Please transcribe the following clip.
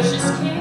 precious king.